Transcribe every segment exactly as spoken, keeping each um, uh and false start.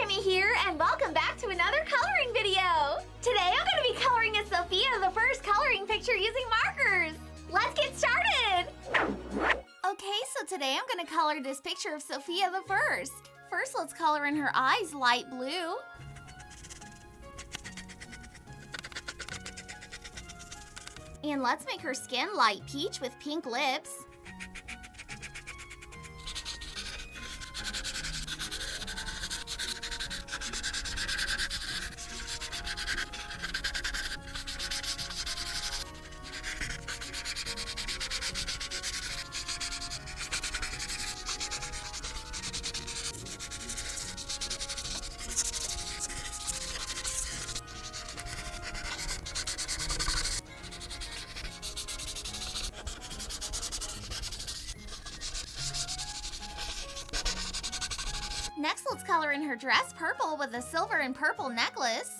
Kimmy here, and welcome back to another coloring video! Today I'm going to be coloring a Sofia the First coloring picture using markers! Let's get started! Okay, so today I'm going to color this picture of Sofia the First. First, let's color in her eyes light blue. And let's make her skin light peach with pink lips. Next, let's color in her dress purple with a silver and purple necklace.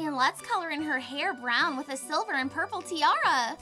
And let's color in her hair brown with a silver and purple tiara.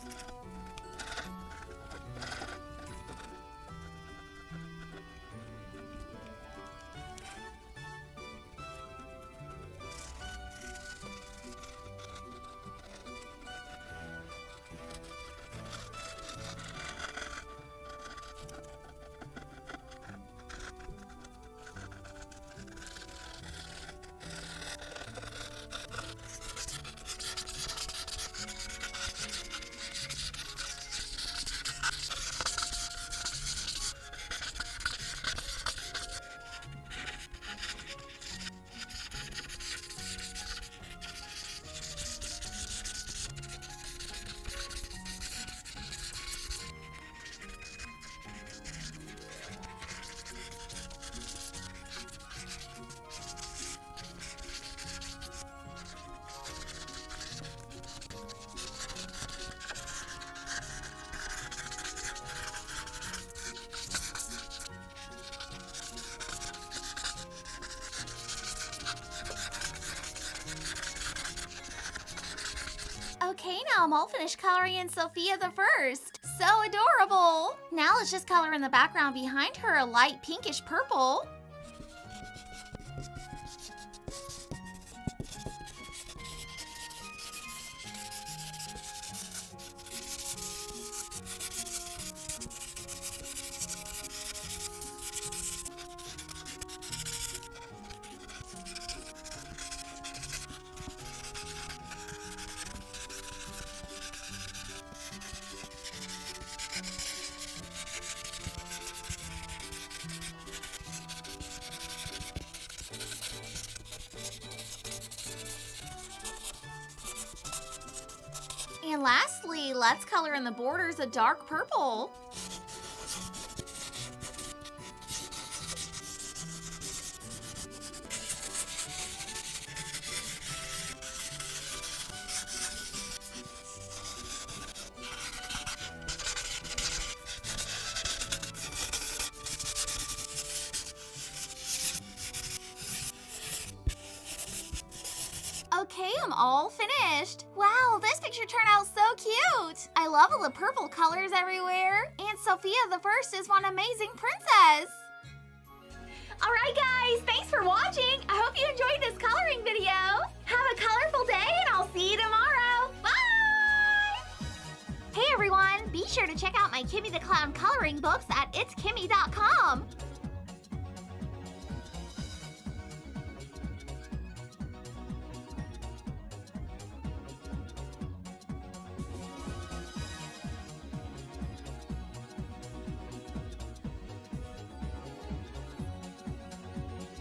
Okay, now I'm all finished coloring in Sofia the First. So adorable! Now let's just color in the background behind her a light pinkish purple. And lastly, let's color in the borders a dark purple. Okay, I'm all finished. Wow, this picture turned out so cute. I love all the purple colors everywhere. And Sofia the First is one amazing princess. All right, guys, thanks for watching. I hope you enjoyed this coloring video. Have a colorful day, and I'll see you tomorrow. Bye! Hey, everyone, be sure to check out my Kimmy the Clown coloring books at it's kimmy dot com.